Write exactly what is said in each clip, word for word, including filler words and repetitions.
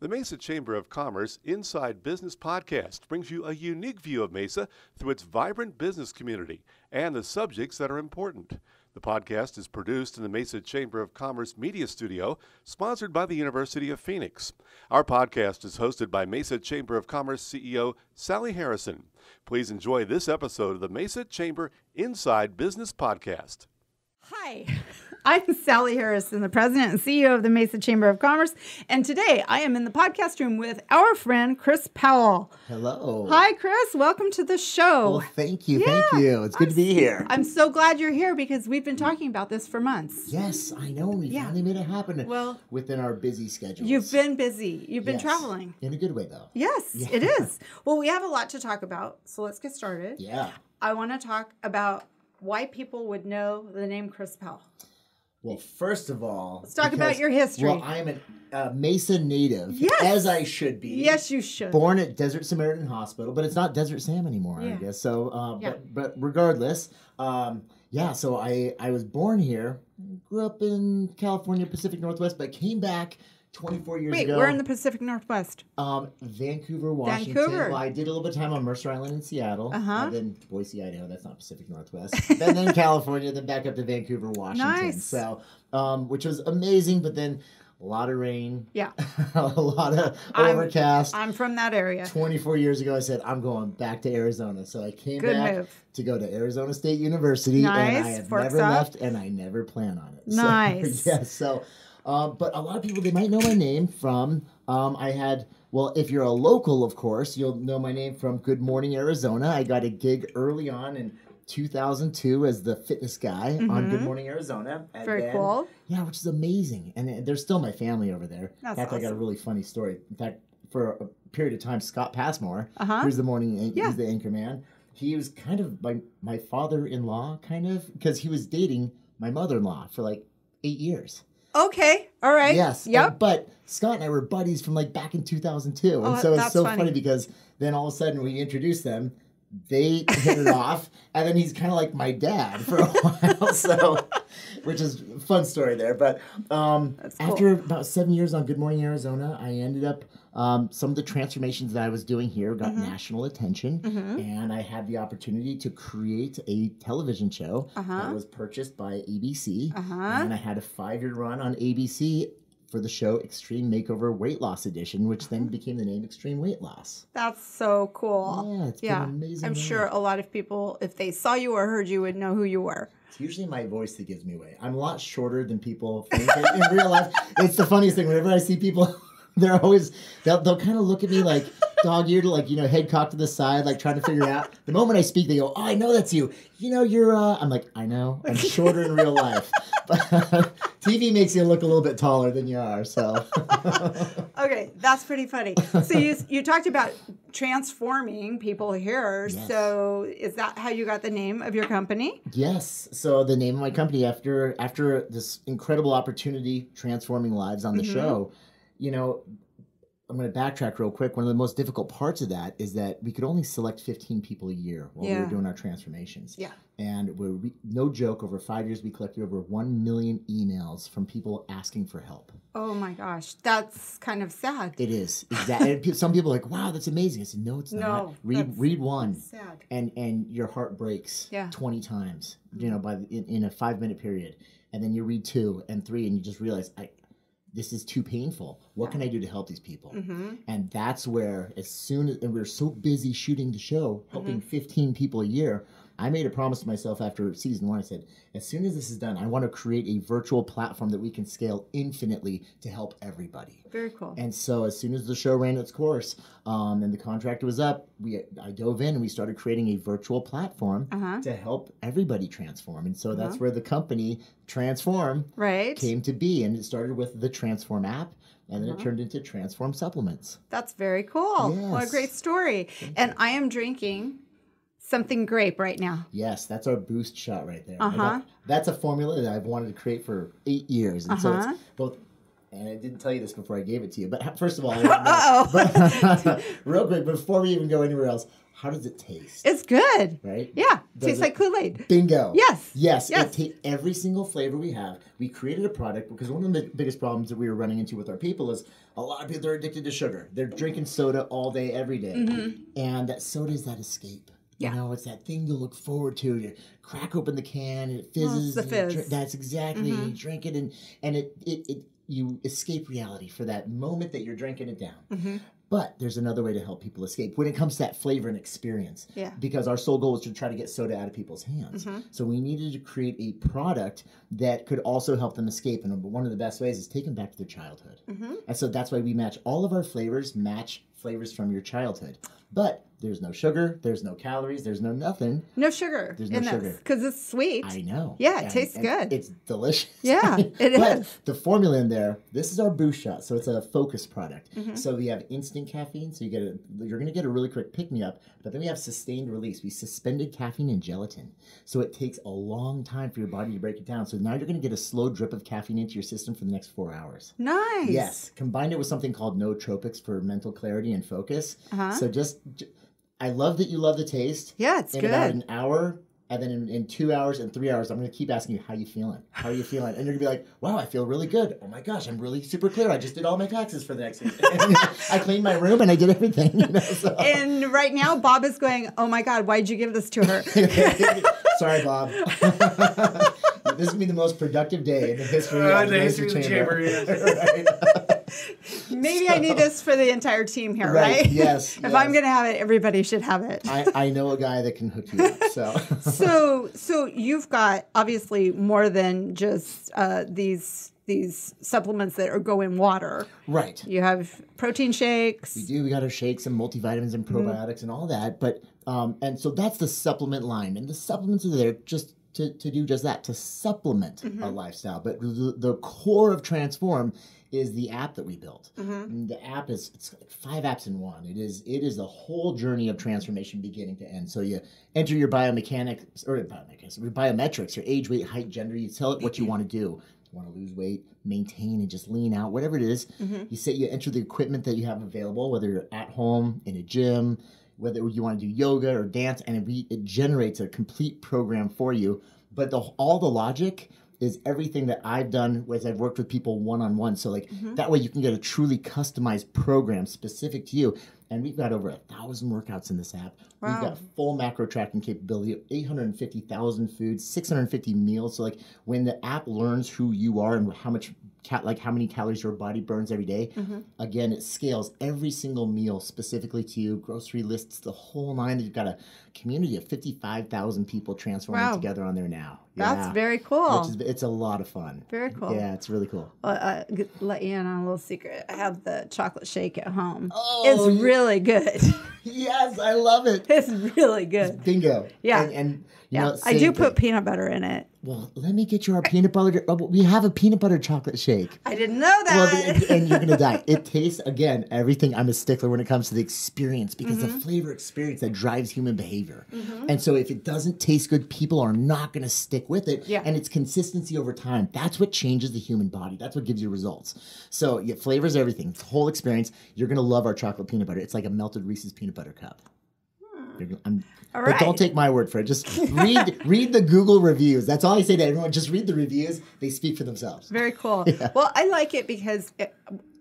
The Mesa Chamber of Commerce Inside Business Podcast brings you a unique view of Mesa through its vibrant business community and the subjects that are important. The podcast is produced in the Mesa Chamber of Commerce Media Studio, sponsored by the University of Phoenix. Our podcast is hosted by Mesa Chamber of Commerce C E O Sally Harrison. Please enjoy this episode of the Mesa Chamber Inside Business Podcast. Hi. I'm Sally Harrison, the president and C E O of the Mesa Chamber of Commerce, and today I am in the podcast room with our friend Chris Powell. Hello. Hi, Chris. Welcome to the show. Well, thank you. Yeah, thank you. It's good I'm, to be here. I'm so glad you're here because we've been talking about this for months. Yes, I know. We yeah. finally made it happen well, within our busy schedules. You've been busy. You've been yes. traveling. In a good way, though. Yes, yeah. it is. Well, we have a lot to talk about, so let's get started. Yeah. I want to talk about why people would know the name Chris Powell. Well, first of all... Let's talk because, about your history. Well, I am a uh, Mesa native, yes. as I should be. Yes, you should. Born at Desert Samaritan Hospital, but it's not Desert Sam anymore, yeah. I guess. So, uh, yeah. but, but regardless, um, yeah, so I, I was born here, grew up in California, Pacific Northwest, but came back twenty-four years Wait, ago. Wait, we're in the Pacific Northwest. Um, Vancouver, Washington. Vancouver. Well, I did a little bit of time on Mercer Island in Seattle. Uh-huh. And then Boise, Idaho. That's not Pacific Northwest. then then California, then back up to Vancouver, Washington. Nice. So, um, which was amazing, but then a lot of rain. Yeah. a lot of I'm, overcast. I'm from that area. twenty-four years ago, I said, I'm going back to Arizona. So I came Good back move. to go to Arizona State University. Nice. And I have Forks never up. left, and I never plan on it. Nice. So, yeah, so... Uh, but a lot of people, they might know my name from, um, I had, well, if you're a local, of course, you'll know my name from Good Morning, Arizona. I got a gig early on in two thousand two as the fitness guy mm-hmm. on Good Morning, Arizona. And Very then, cool. Yeah, which is amazing. And they're still my family over there. That's In fact, awesome. I got a really funny story. In fact, for a period of time, Scott Passmore, uh-huh. who's the morning, yeah. he's the anchor man. He was kind of my, my father-in-law, kind of, because he was dating my mother-in-law for like eight years. Okay. All right. Yes. Yep. And, but Scott and I were buddies from like back in two thousand two. Oh, and so it's so funny. funny because then all of a sudden we introduced them. They hit it off. And then he's kind of like my dad for a while. So, which is a fun story there. But um, That's cool. after about seven years on Good Morning Arizona, I ended up, um, some of the transformations that I was doing here got mm-hmm. national attention. Mm-hmm. And I had the opportunity to create a television show uh-huh. that was purchased by A B C. Uh-huh. And I had a five-year run on A B C for the show Extreme Makeover Weight Loss Edition, which then became the name Extreme Weight Loss. That's so cool. Yeah, it's yeah. been amazing. I'm moment. sure a lot of people, if they saw you or heard you, would know who you were. It's usually my voice that gives me away. I'm a lot shorter than people think in real life. It's the funniest thing. Whenever I see people, they're always, they'll, they'll kind of look at me like dog-eared, like, you know, head cocked to the side, like trying to figure it out. The moment I speak, they go, oh, I know that's you. You know, you're, uh... I'm like, I know. I'm shorter in real life. But... T V makes you look a little bit taller than you are, so. Okay, that's pretty funny. So you you talked about transforming people here. Yes. So is that how you got the name of your company? Yes. So the name of my company, after after this incredible opportunity transforming lives on the mm-hmm. show, you know, I'm going to backtrack real quick. One of the most difficult parts of that is that we could only select fifteen people a year while yeah. we were doing our transformations. Yeah. And we're, we, no joke, over five years, we collected over one million emails from people asking for help. Oh, my gosh. That's kind of sad. It is. Exactly. Some people are like, wow, that's amazing. I said, no, it's no, not. Read read one. Sad. And, and your heart breaks yeah. twenty times, you know, by the, in, in a five-minute period. And then you read two and three, and you just realize, I... this is too painful. What yeah. can I do to help these people? Mm-hmm. And that's where, as soon as, and we were so busy shooting the show, helping mm-hmm. fifteen people a year, I made a promise to myself after season one. I said, as soon as this is done, I want to create a virtual platform that we can scale infinitely to help everybody. Very cool. And so as soon as the show ran its course um, and the contract was up, we I dove in and we started creating a virtual platform uh-huh. to help everybody transform. And so that's uh-huh. where the company Transform right. came to be. And it started with the Transform app. And then uh-huh. it turned into Transform Supplements. That's very cool. Yes. What a great story. Thank and you. I am drinking... something grape right now. Yes, that's our boost shot right there. Uh-huh. That, that's a formula that I've wanted to create for eight years. And uh-huh. so it's both and I didn't tell you this before I gave it to you, but first of all, I don't know. But, real quick, before we even go anywhere else, how does it taste? It's good. Right? Yeah. Does tastes it? Like Kool-Aid. Bingo. Yes. Yes. yes. It ta- every single flavor we have. We created a product because one of the biggest problems that we were running into with our people is a lot of people are addicted to sugar. They're drinking soda all day, every day. Mm-hmm. And that soda is that escape. Yeah. You know, it's that thing you look forward to. You crack open the can and it fizzes. Oh, it's the fizz. Dr- that's exactly. Mm-hmm. You drink it and, and it, it, it you escape reality for that moment that you're drinking it down. Mm-hmm. But there's another way to help people escape when it comes to that flavor and experience. Yeah. Because our sole goal is to try to get soda out of people's hands. Mm-hmm. So we needed to create a product that could also help them escape. And one of the best ways is take them back to their childhood. Mm-hmm. And so that's why we match all of our flavors, match flavors from your childhood. But there's no sugar, there's no calories, there's no nothing. No sugar. There's no in sugar. Because it's sweet. I know. Yeah, it and, tastes and good. It's delicious. Yeah, it but is. The formula in there, this is our boost shot, so it's a focus product. Mm-hmm. So we have instant caffeine, so you get a, you're going to get a really quick pick-me-up, but then we have sustained release. We suspended caffeine in gelatin, so it takes a long time for your body to break it down. So now you're going to get a slow drip of caffeine into your system for the next four hours. Nice. Yes. Combine it with something called nootropics for mental clarity and focus. Uh-huh. So just... just I love that you love the taste. Yeah, it's in good. In about an hour, and then in, in two hours and three hours, I'm going to keep asking you, how you feeling? How are you feeling? And you're going to be like, wow, I feel really good. Oh, my gosh, I'm really super clear. I just did all my taxes for the next week. I cleaned my room, and I did everything. You know, so. And right now, Bob is going, oh, my God, why'd you give this to her? Sorry, Bob. This would be the most productive day in the history uh, of the Mesa Chamber. The chamber right? Maybe so, I need this for the entire team here, right? right? Yes. If yes. I'm going to have it, everybody should have it. I, I know a guy that can hook you up. So, so, so you've got obviously more than just uh, these these supplements that are, go in water. Right. You have protein shakes. We do. We got our shakes and multivitamins and probiotics mm-hmm. and all that. But um, and so that's the supplement line, and the supplements are there just. To, to do just that, to supplement mm-hmm. our lifestyle. But the, the core of Transform is the app that we built. Mm-hmm. The app is it's like five apps in one. It is it is the whole journey of transformation beginning to end. So you enter your biomechanics, or biomechanics, your biometrics, your age, weight, height, gender. You tell it what you want to do. You want to lose weight, maintain, and just lean out, whatever it is. Mm-hmm. You say you enter the equipment that you have available, whether you're at home, in a gym, whether you want to do yoga or dance, and it, re- it generates a complete program for you. But the, all the logic is everything that I've done as I've worked with people one-on-one. So like mm-hmm. that way you can get a truly customized program specific to you. And we've got over a thousand workouts in this app. Wow. We've got full macro tracking capability of eight hundred fifty thousand foods, six hundred fifty meals. So like when the app learns who you are and how much Cat, like how many calories your body burns every day. Mm-hmm. Again, it scales every single meal specifically to you, grocery lists, the whole nine. You've got a community of fifty-five thousand people transforming wow. together on there now. That's yeah. very cool. Which is, it's a lot of fun. Very cool. Yeah, it's really cool. Well, I'll let you in on a little secret. I have the chocolate shake at home. Oh, it's yeah. really good. Yes, I love it. It's really good. It's bingo. Yeah. And, and you yeah. know, I do thing. put peanut butter in it. Well, let me get you our peanut butter. Oh, we have a peanut butter chocolate shake. I didn't know that. Well, and, and you're going to die. It tastes, again, everything. I'm a stickler when it comes to the experience because mm-hmm. the flavor experience that drives human behavior. Mm-hmm. And so if it doesn't taste good, people are not going to stick with it. Yeah. And it's consistency over time. That's what changes the human body. That's what gives you results. So it flavors everything. The whole experience. You're going to love our chocolate peanut butter. It's like a melted Reese's peanut butter cup. I'm, all right. But don't take my word for it. Just read read the Google reviews. That's all I say to everyone. Just read the reviews. They speak for themselves. Very cool. Yeah. Well, I like it because it,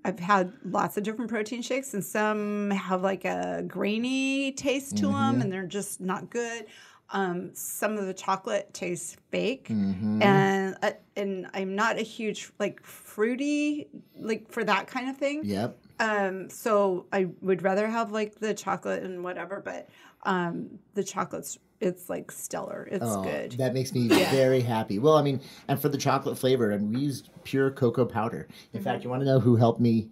I've had lots of different protein shakes, and some have like a grainy taste to mm-hmm. them, and they're just not good. Um, some of the chocolate tastes fake, mm-hmm. and uh, and I'm not a huge like fruity like for that kind of thing. Yep. Um, so I would rather have like the chocolate and whatever, but um, the chocolate's it's like stellar. It's oh, good. That makes me yeah. very happy. Well, I mean, and for the chocolate flavor, I mean, we used pure cocoa powder. In mm-hmm. fact, you want to know who helped me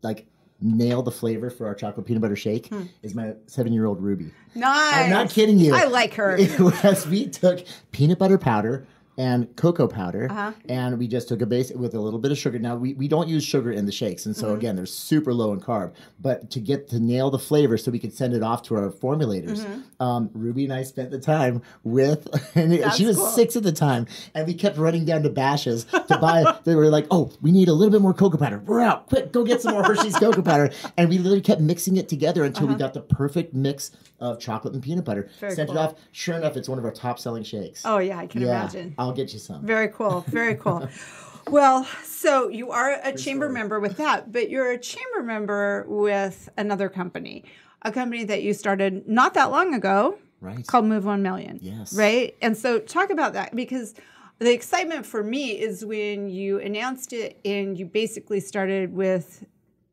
like nail the flavor for our chocolate peanut butter shake hmm. is my seven-year-old Ruby. Nice. I'm not kidding you. I like her. It was, we took peanut butter powder, and cocoa powder, uh-huh. and we just took a base with a little bit of sugar. Now, we, we don't use sugar in the shakes, and so, mm-hmm. again, they're super low in carb. But to get to nail the flavor so we could send it off to our formulators, mm-hmm. um, Ruby and I spent the time with, and it, she was cool. six at the time, and we kept running down to Bash's to buy. They were like, oh, we need a little bit more cocoa powder. We're out. Quick, go get some more Hershey's cocoa powder. And we literally kept mixing it together until uh-huh. we got the perfect mix of chocolate and peanut butter. Very sent cool. it off. Sure enough, it's one of our top-selling shakes. Oh, yeah, I can yeah. imagine. I'll get you some. Very cool. Very cool. Well, so you are a Pretty chamber sorry. member with that, but you're a chamber member with another company, a company that you started not that long ago right. called Move One Million. Yes. Right? And so talk about that, because the excitement for me is when you announced it and you basically started with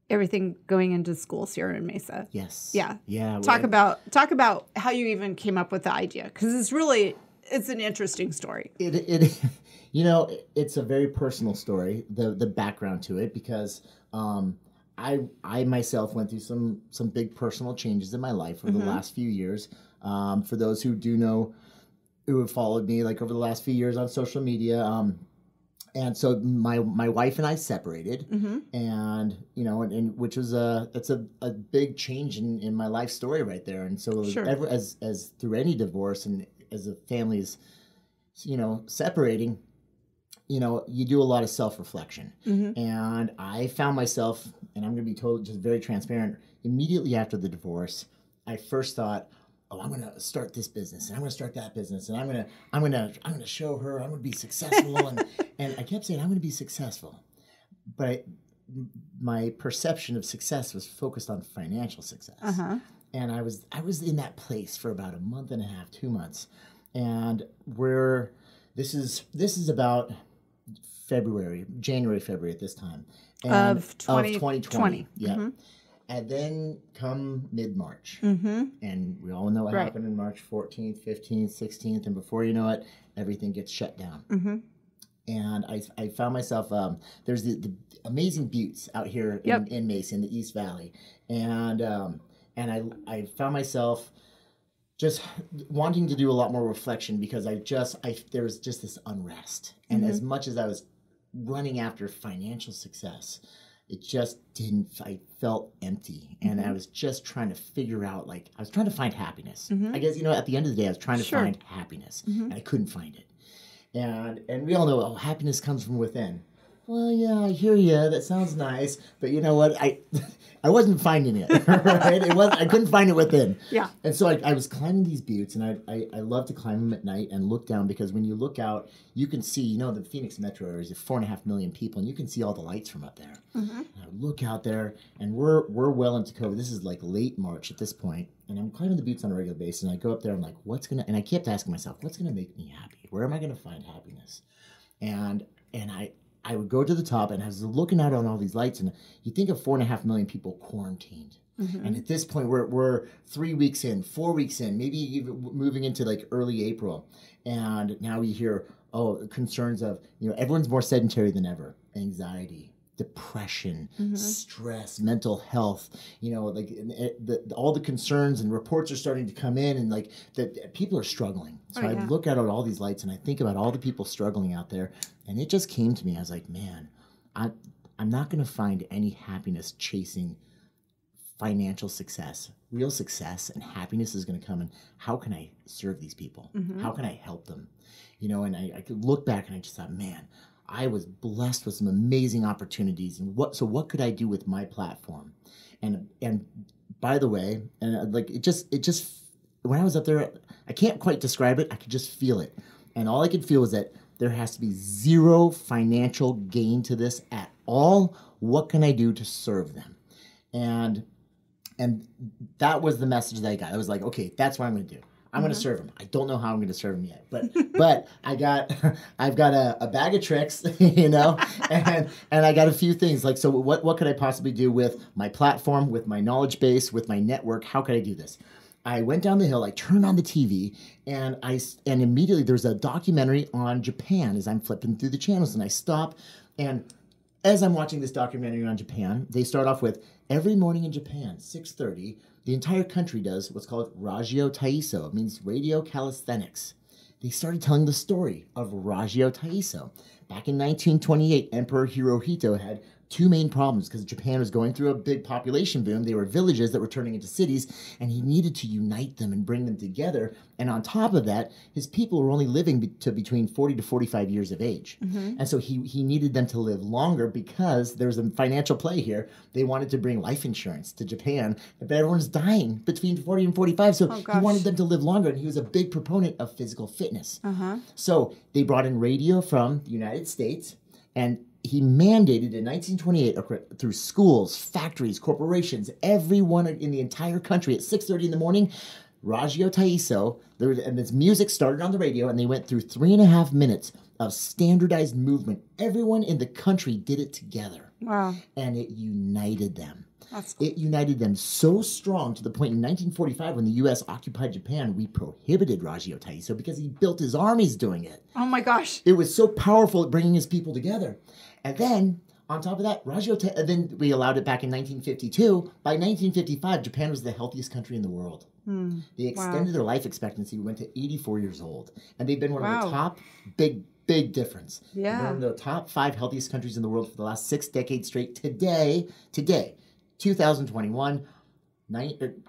everything going into schools here in Mesa. Yes. Yeah. Yeah. Talk right. about talk about how you even came up with the idea, because it's really it's an interesting story. It it you know it's a very personal story. The the background to it, because um, I I myself went through some some big personal changes in my life over mm-hmm. the last few years. Um, for those who do know, who have followed me like over the last few years on social media. Um, And so my my wife and I separated, mm-hmm. and you know, and, and which was a that's a, a big change in, in my life story right there. And so sure. ever, as as through any divorce and as a family's, you know, separating, you know, you do a lot of self reflection. Mm-hmm. And I found myself, and I'm going to be totally just very transparent. Immediately after the divorce, I first thought, oh, I'm gonna start this business, and I'm gonna start that business, and I'm gonna, I'm gonna, I'm gonna show her I'm gonna be successful, and and I kept saying I'm gonna be successful, but I, my perception of success was focused on financial success, uh-huh. and I was, I was in that place for about a month and a half, two months, and we're, this is, this is about February, January, February at this time, and of, twenty, of twenty twenty, twenty. yeah. Mm-hmm. And then come mid-March, mm-hmm. and we all know what right. happened in March fourteenth, fifteenth, sixteenth, and before you know it, everything gets shut down. Mm-hmm. And I, I found myself, um, there's the, the amazing buttes out here in, yep. in Mesa, in the East Valley, and um, and I, I found myself just wanting to do a lot more reflection, because I just, I there was just this unrest, and mm-hmm. as much as I was running after financial success, it just didn't, I felt empty. And mm-hmm. I was just trying to figure out, like, I was trying to find happiness. Mm-hmm. I guess, you know, at the end of the day, I was trying to sure. find happiness. Mm-hmm. And I couldn't find it. And and we all know, oh, happiness comes from within. Well, yeah, I hear you. That sounds nice. But you know what? I I wasn't finding it, right? It was, I couldn't find it within. Yeah. And so I, I was climbing these buttes, and I, I, I love to climb them at night and look down, because when you look out, you can see, you know, the Phoenix metro area is four and a half million people, and you can see all the lights from up there. Mm-hmm. And I look out there, and we're we're well into COVID. This is like late March at this point, and I'm climbing the buttes on a regular basis, and I go up there, and I'm like, what's going to, and I kept asking myself, what's going to make me happy? Where am I going to find happiness? And, and I... I would go to the top, and I was looking out on all these lights, and you think of four and a half million people quarantined. Mm-hmm. And at this point, we're, we're three weeks in, four weeks in, maybe even moving into like early April. And now we hear, oh, concerns of, you know, everyone's more sedentary than ever. Anxiety, depression, mm-hmm. stress, mental health, you know, like the, the, all the concerns and reports are starting to come in, and like that people are struggling. So oh, yeah. I look out at all these lights, and I think about all the people struggling out there. And it just came to me. I was like, man, I, I'm not going to find any happiness chasing financial success. Real success and happiness is going to come in, how can I serve these people? Mm-hmm. How can I help them? You know, and I, I could look back, and I just thought, man, I was blessed with some amazing opportunities. And what, so what could I do with my platform? And, and by the way, and like, it just, it just, when I was up there, I can't quite describe it. I could just feel it. And all I could feel was that there has to be zero financial gain to this at all. What can I do to serve them? And and that was the message that I got. I was like, okay, that's what I'm going to do. I'm mm-hmm. going to serve them. I don't know how I'm going to serve them yet, but but I got I've got a, a bag of tricks, you know, and and I got a few things like so. What what could I possibly do with my platform, with my knowledge base, with my network? How could I do this? I went down the hill, I turned on the T V, and I and immediately there's a documentary on Japan as I'm flipping through the channels, and I stop, and as I'm watching this documentary on Japan, they start off with, every morning in Japan, six thirty, the entire country does what's called Rajio Taiso. It means radio calisthenics. they started telling the story of Rajio Taiso. Back in nineteen twenty-eight, Emperor Hirohito had two main problems because Japan was going through a big population boom. They were villages that were turning into cities, and he needed to unite them and bring them together. And on top of that, his people were only living be to between forty to forty-five years of age. Mm-hmm. And so he, he needed them to live longer because there was a financial play here. They wanted to bring life insurance to Japan, but everyone's dying between forty and forty-five. So oh, he wanted them to live longer, and he was a big proponent of physical fitness. Uh-huh. So they brought in radio from the United States, and he mandated in nineteen twenty-eight through schools, factories, corporations, everyone in the entire country at six thirty in the morning, Rajio Taiso, there was, and this music started on the radio, and they went through three and a half minutes of standardized movement. Everyone in the country did it together. Wow. And it united them. That's cool. It united them so strong to the point in nineteen forty-five when the U S occupied Japan, we prohibited Rajio Taiso because he built his armies doing it. Oh my gosh. It was so powerful at bringing his people together. And then, on top of that, Rajio Taiso, then we allowed it back in nineteen fifty-two. By nineteen fifty-five, Japan was the healthiest country in the world. Hmm. They extended wow. their life expectancy. We went to eighty-four years old. And they've been one wow. of the top big Big difference. Yeah. We're in the top five healthiest countries in the world for the last six decades straight. Today, today, two thousand twenty-one,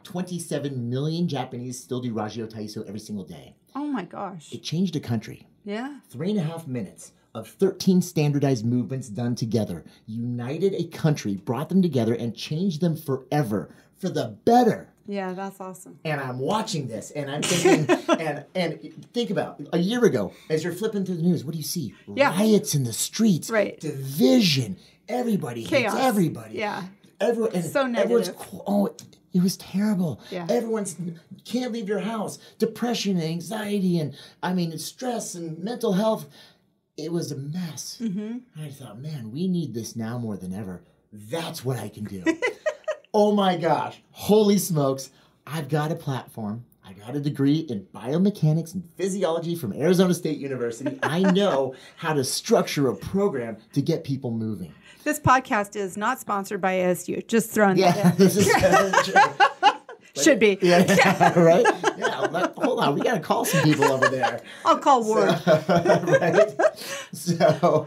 twenty-seven million Japanese still do Rajio Taiso every single day. Oh my gosh. It changed a country. Yeah. Three and a half minutes of thirteen standardized movements done together, united a country, brought them together, and changed them forever for the better. Yeah, that's awesome. And I'm watching this, and I'm thinking, and and think about a year ago, as you're flipping through the news, what do you see? Yeah. Riots in the streets, right? Division, everybody Chaos. hates everybody. Yeah, everyone. And so negative. Everyone's, oh, it, it was terrible. Yeah, everyone's can't leave your house. Depression and anxiety, and I mean stress and mental health. It was a mess. Mm-hmm. I thought, man, we need this now more than ever. That's what I can do. Oh my gosh, holy smokes. I've got a platform. I got a degree in biomechanics and physiology from Arizona State University. I know how to structure a program to get people moving. This podcast is not sponsored by A S U. Just throwing yeah, that in. This is, uh, should be. Yeah, yeah, right? Yeah, let, hold on. We got to call some people over there. I'll call Ward. So, right? So,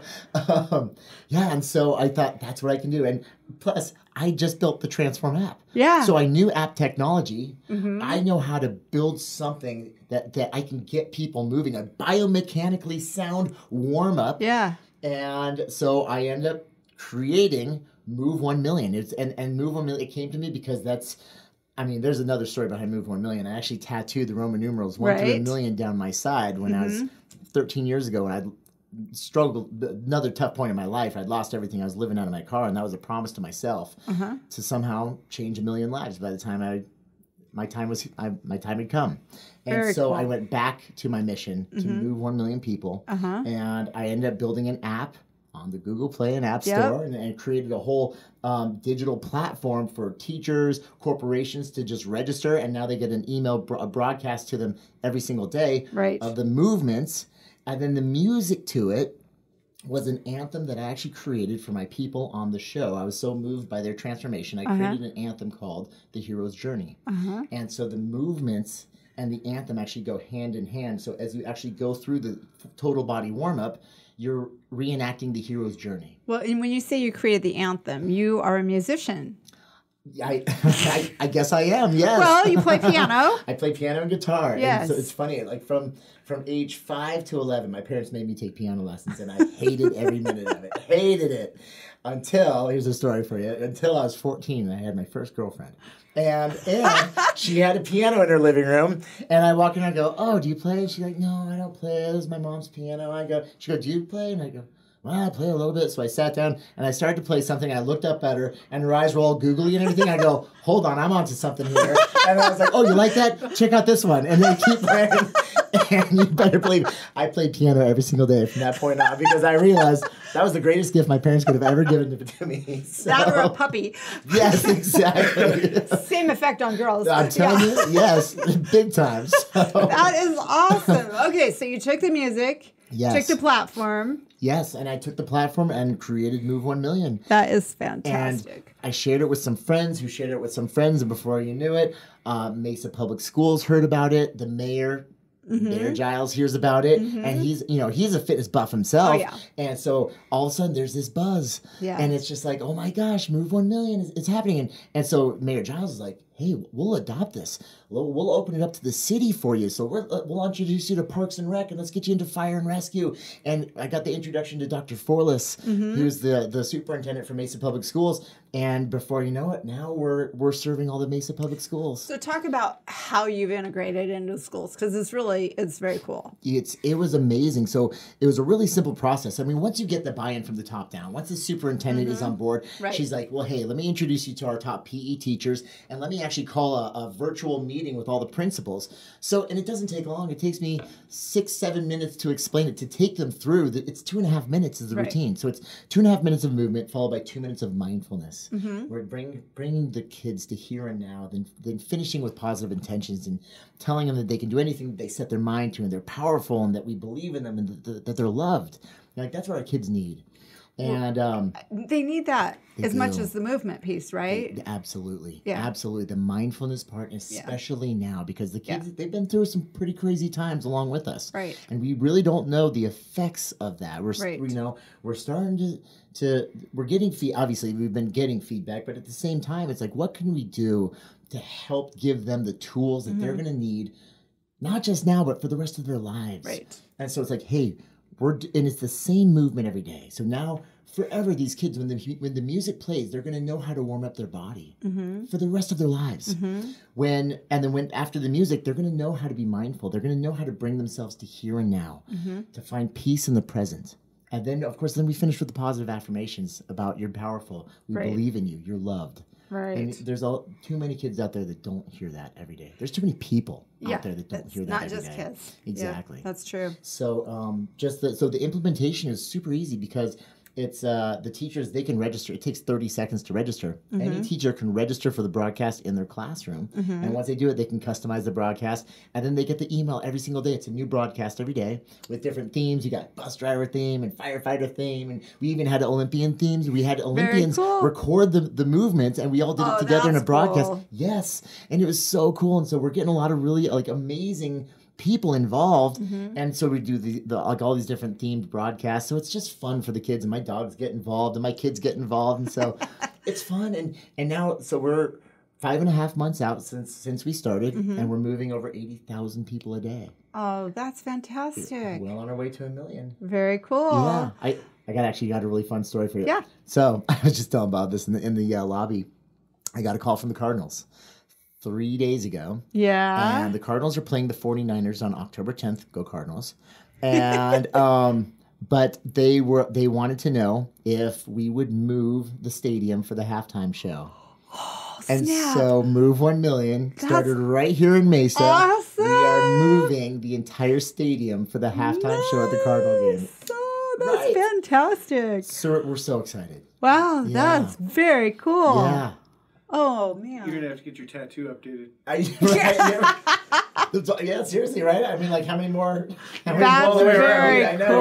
um, yeah, and so I thought that's what I can do. And plus, I just built the Transform app. Yeah. So I knew app technology. Mm-hmm. I know how to build something that, that I can get people moving, a biomechanically sound warm-up. Yeah. And so I end up creating Move One Million. It's, and, and Move One Million, it came to me because that's, I mean, there's another story behind Move One Million. I actually tattooed the Roman numerals one right. through a million down my side when mm-hmm. I was thirteen years ago, and I struggled, another tough point in my life. I'd lost everything. I was living out of my car, and that was a promise to myself uh-huh. to somehow change a million lives by the time I, my time was, I, my time had come. And Very so cool. I went back to my mission to mm-hmm. move one million people, uh-huh. and I ended up building an app on the Google Play and App yep. Store, and, and created a whole um, digital platform for teachers, corporations to just register, and now they get an email bro- broadcast to them every single day right. of the movements. And then the music to it was an anthem that I actually created for my people on the show. I was so moved by their transformation. I uh-huh. created an anthem called The Hero's Journey. Uh-huh. And so the movements and the anthem actually go hand in hand. So as you actually go through the total body warm-up, you're reenacting the hero's journey. Well, and when you say you created the anthem, you are a musician. I, I, I guess I am, yes. Well, you play piano. I play piano and guitar. Yes. And so it's funny, like from, from age five to eleven, my parents made me take piano lessons, and I hated every minute of it. Hated it. Until, here's a story for you, until I was fourteen and I had my first girlfriend. And, and she had a piano in her living room, and I walk in and I go, oh, do you play? She's like, no, I don't play. This is my mom's piano. I go, she goes, do you play? And I go, well, I play a little bit. So I sat down and I started to play something. I looked up at her, and her eyes were all googly and everything. I go, hold on, I'm onto something here. And I was like, oh, you like that? Check out this one. And they keep playing. And you better believe I played piano every single day from that point on, because I realized that was the greatest gift my parents could have ever given to me. So, that or a puppy. Yes, exactly. Same effect on girls. I'm telling yeah. you, yes, big time. So. That is awesome. Okay, so you took the music. Yes. Took the platform. Yes, and I took the platform and created Move One Million. That is fantastic. And I shared it with some friends who shared it with some friends, and before you knew it, uh, Mesa Public Schools heard about it. The mayor Mm-hmm. Mayor Giles hears about it, mm-hmm. and he's, you know, he's a fitness buff himself. Oh, yeah. And so all of a sudden there's this buzz, yeah. and it's just like, oh my gosh, Move One Million is, it's happening. And, and so Mayor Giles is like, hey, we'll adopt this. We'll, we'll open it up to the city for you. So we're, we'll introduce you to Parks and Rec, and let's get you into Fire and Rescue. And I got the introduction to Doctor Forlis, mm-hmm. who's the, the superintendent for Mesa Public Schools. And before you know it, now we're, we're serving all the Mesa Public Schools. So talk about how you've integrated into schools, because it's really, it's very cool. It's, it was amazing. So it was a really simple process. I mean, once you get the buy-in from the top down, once the superintendent mm-hmm. is on board, right. she's like, well, hey, let me introduce you to our top P E teachers, and let me actually call a, a virtual meeting with all the principals. So, and it doesn't take long. It takes me six, seven minutes to explain it, to take them through. The, it's two and a half minutes is the right. routine. So it's two and a half minutes of movement followed by two minutes of mindfulness. Mm-hmm. We're bring, bringing the kids to here and now, then, then finishing with positive intentions and telling them that they can do anything that they set their mind to, and they're powerful, and that we believe in them, and th th that they're loved. And, like, that's what our kids need. And um, they need that they as do. much as the movement piece, right? They, absolutely. Yeah. Absolutely. The mindfulness part, especially yeah. now, because the kids, yeah. they've been through some pretty crazy times along with us. Right. And we really don't know the effects of that. We're, right. you know, we're starting to, to we're getting feed, obviously we've been getting feedback, but at the same time, it's like, what can we do to help give them the tools that mm-hmm. they're going to need, not just now, but for the rest of their lives. Right. And so it's like, hey, We're, and it's the same movement every day. So now, forever, these kids, when the when the music plays, they're going to know how to warm up their body mm-hmm. for the rest of their lives. Mm-hmm. When and then when after the music, they're going to know how to be mindful. They're going to know how to bring themselves to here and now, mm-hmm. to find peace in the present. And then, of course, then we finish with the positive affirmations about you're powerful, we right. believe in you, you're loved. Right. And there's all, too many kids out there that don't hear that every day. There's too many people yeah, out there that don't hear that every day. Not just kids. Exactly. Yeah, that's true. So um, just the, so the implementation is super easy, because it's uh, the teachers, they can register. It takes thirty seconds to register. Mm-hmm. Any teacher can register for the broadcast in their classroom. Mm-hmm. And once they do it, they can customize the broadcast. And then they get the email every single day. It's a new broadcast every day with different themes. You got bus driver theme and firefighter theme. And we even had Olympian themes. We had Olympians cool. record the, the movements, and we all did oh, it together in a broadcast. Cool. Yes. And it was so cool. And so we're getting a lot of really like amazing people involved, mm-hmm. and so we do the, the like all these different themed broadcasts. So it's just fun for the kids, and my dogs get involved, and my kids get involved, and so it's fun. And and now, so we're five and a half months out since since we started, mm-hmm. and we're moving over eighty thousand people a day. Oh, that's fantastic! We're well on our way to a million. Very cool. Yeah, I I got actually got a really fun story for you. Yeah. So I was just telling Bob this in the in the uh, lobby. I got a call from the Cardinals three days ago. Yeah. And the Cardinals are playing the forty-niners on October tenth. Go Cardinals. And um but they were they wanted to know if we would move the stadium for the halftime show. Oh, and snap. So Move One Million started That's right here in Mesa. Awesome. We are moving the entire stadium for the halftime nice. show at the Cardinal game. Oh, that's right. fantastic. So we're so excited. Wow, yeah. that's very cool. Yeah. Oh, man. You're going to have to get your tattoo updated. I, right, yeah. yeah, seriously, right? I mean, like, how many more? How many That's more very I know, cool.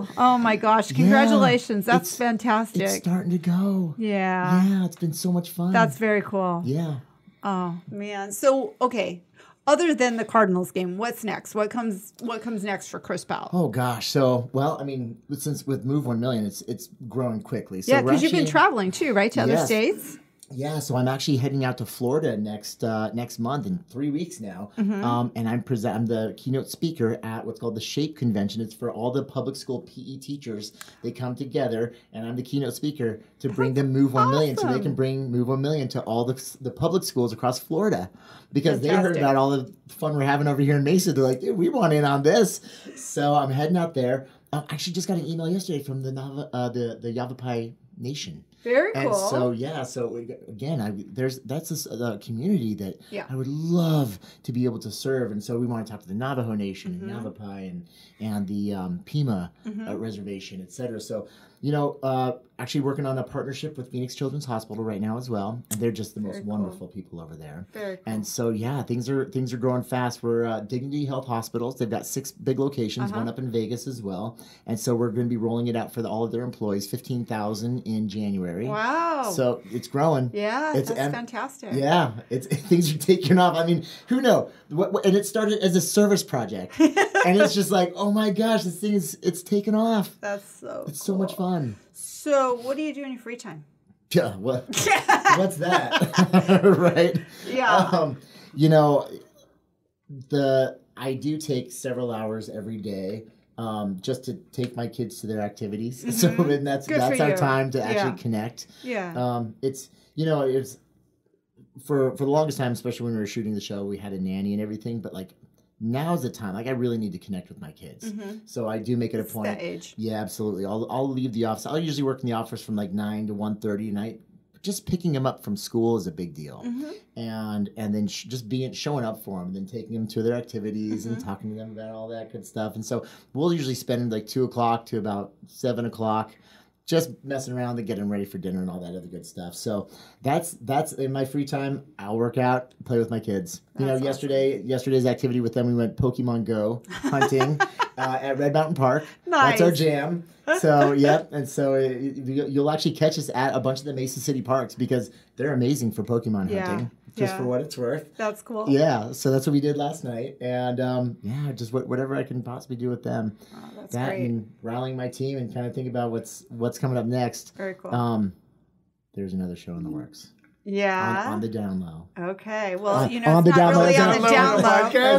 Right? Oh, my gosh. Congratulations. Yeah, That's it's, fantastic. It's starting to go. Yeah. Yeah, it's been so much fun. That's very cool. Yeah. Oh, man. So, okay. Other than the Cardinals game, what's next? What comes What comes next for Chris Powell? Oh, gosh. So, well, I mean, since with Move One Million, it's, it's growing quickly. So yeah, because you've been traveling, too, right, to yes. other states? Yeah, so I'm actually heading out to Florida next uh, next month, in three weeks now, mm-hmm. um, and I'm present. I'm the keynote speaker at what's called the Shape Convention. It's for all the public school P E teachers. They come together, and I'm the keynote speaker to bring That's them Move One awesome. Million, so they can bring Move One Million to all the the public schools across Florida, because Fantastic. they heard about all the fun we're having over here in Mesa. They're like, dude, we want in on this. So I'm heading out there. I actually just got an email yesterday from the Nava, uh, the the Yavapai Nation. Very cool. And so yeah, so we, again, I there's that's this uh, community that yeah. I would love to be able to serve, and so we want to talk to the Navajo Nation mm-hmm. and Yavapai and and the um, Pima mm-hmm. uh, reservation, et cetera. So you know, uh, actually working on a partnership with Phoenix Children's Hospital right now as well, and they're just the Very most cool. wonderful people over there. Very cool. And so yeah, things are things are growing fast. We're uh, Dignity Health Hospitals. They've got six big locations, uh-huh. one up in Vegas as well, and so we're going to be rolling it out for the, all of their employees, fifteen thousand in January. January. Wow. So it's growing. Yeah, it's, that's and, fantastic. Yeah, it's things are taking off. I mean, who knows? And it started as a service project. And it's just like, oh my gosh, this thing is, it's taken off. That's so It's cool. so much fun. So what do you do in your free time? Yeah, what, what's that? Right? Yeah. Um, you know, the I do take several hours every day um, just to take my kids to their activities. Mm-hmm. So then that's Good that's our you. time to actually yeah. connect. Yeah. Um, it's you know it's for for the longest time, especially when we were shooting the show, we had a nanny and everything. But like now's the time. Like I really need to connect with my kids. Mm-hmm. So I do make it a point. It's that age. Yeah, absolutely. I'll I'll leave the office. I'll usually work in the office from like nine to one thirty at night. Just picking them up from school is a big deal, mm-hmm. and and then sh just being showing up for them, and then taking them to their activities mm-hmm. and talking to them about all that good stuff. And so we'll usually spend like two o'clock to about seven o'clock, just messing around to get them ready for dinner and all that other good stuff. So that's that's in my free time. I'll work out, play with my kids. That's you know, awesome. yesterday yesterday's activity with them, we went Pokémon Go hunting. Uh, at Red Mountain Park. Nice. That's our jam. So, yep. And so it, you'll actually catch us at a bunch of the Mesa City parks because they're amazing for Pokemon yeah. hunting, just yeah. for what it's worth. That's cool. Yeah. So that's what we did last night. And, um, yeah, just wh whatever I can possibly do with them. Oh, that's that great. And rallying my team and kind of think about what's what's coming up next. Very cool. Um, there's another show in the works. Yeah. On, on the down low. Okay. Well, uh, you know, it's not really on the down low.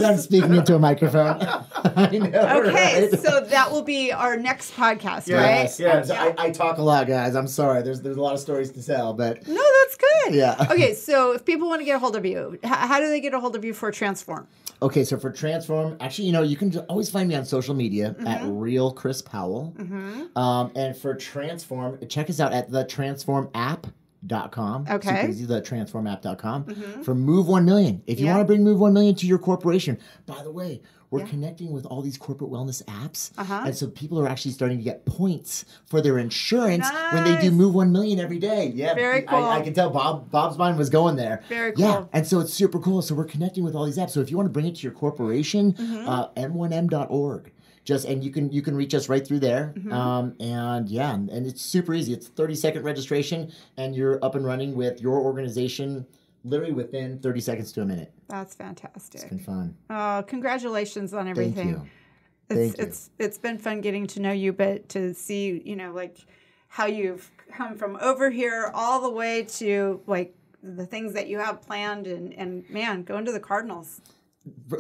I'm speaking into a microphone. I know, okay, right? So that will be our next podcast, yes, right? Yes, um, yeah. I, I talk a lot, guys. I'm sorry. There's there's a lot of stories to tell, but... No, that's good. Yeah. Okay, so if people want to get a hold of you, how do they get a hold of you for Transform? Okay, so for Transform, actually, you know, you can always find me on social media mm-hmm. at Real Chris Powell. Mm-hmm. um, and for Transform, check us out at the Transform app. Dot com. Okay. Super easy, the transform app dot com mm-hmm. for Move One Million. If you yeah. want to bring Move One Million to your corporation, by the way, we're yeah. connecting with all these corporate wellness apps. Uh-huh. And so people are actually starting to get points for their insurance nice. when they do Move One Million every day. Yeah. Very cool. I, I can tell Bob Bob's mind was going there. Very cool. Yeah. And so it's super cool. So we're connecting with all these apps. So if you want to bring it to your corporation, mm-hmm. uh, m one m dot org. Just and you can you can reach us right through there, mm-hmm. um, and yeah, and, and it's super easy. It's thirty second registration, and you're up and running with your organization literally within thirty seconds to a minute. That's fantastic. It's been fun. Oh, congratulations on everything. Thank you. It's, Thank you. It's it's been fun getting to know you, but to see you know like how you've come from over here all the way to like the things that you have planned, and and man, going to the Cardinals.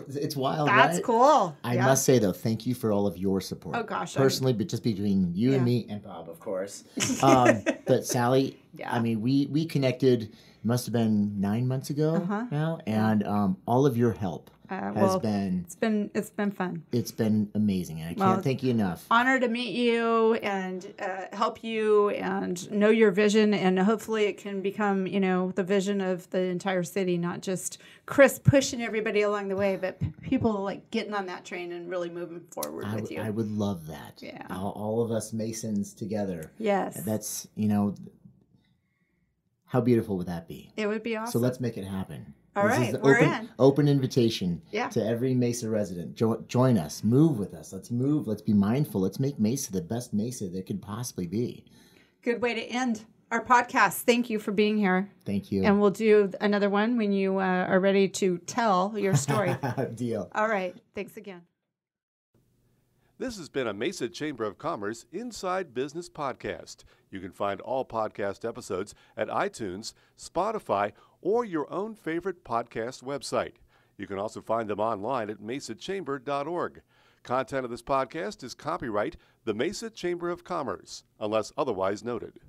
It's wild. That's right? cool. I yeah. must say though, thank you for all of your support. Oh gosh, personally, I mean, but just between you yeah. and me and Bob, of course. um, but Sally, yeah. I mean, we we connected. Must have been nine months ago uh-huh. now, and um, all of your help uh, has well, been. It's been it's been fun. It's been amazing, and I well, can't thank you enough. Honor to meet you and uh, help you and know your vision, and hopefully it can become you know the vision of the entire city, not just Chris pushing everybody along the way, but people like getting on that train and really moving forward I with you. I would love that. Yeah, all, all of us Masons together. Yes, that's you know. How beautiful would that be? It would be awesome. So let's make it happen. All this right, we're open, in. Open invitation yeah. to every Mesa resident. Jo join us. Move with us. Let's move. Let's be mindful. Let's make Mesa the best Mesa that could possibly be. Good way to end our podcast. Thank you for being here. Thank you. And we'll do another one when you uh, are ready to tell your story. Deal. All right. Thanks again. This has been a Mesa Chamber of Commerce Inside Business podcast. You can find all podcast episodes at iTunes, Spotify, or your own favorite podcast website. You can also find them online at mesa chamber dot org. Content of this podcast is copyright the Mesa Chamber of Commerce, unless otherwise noted.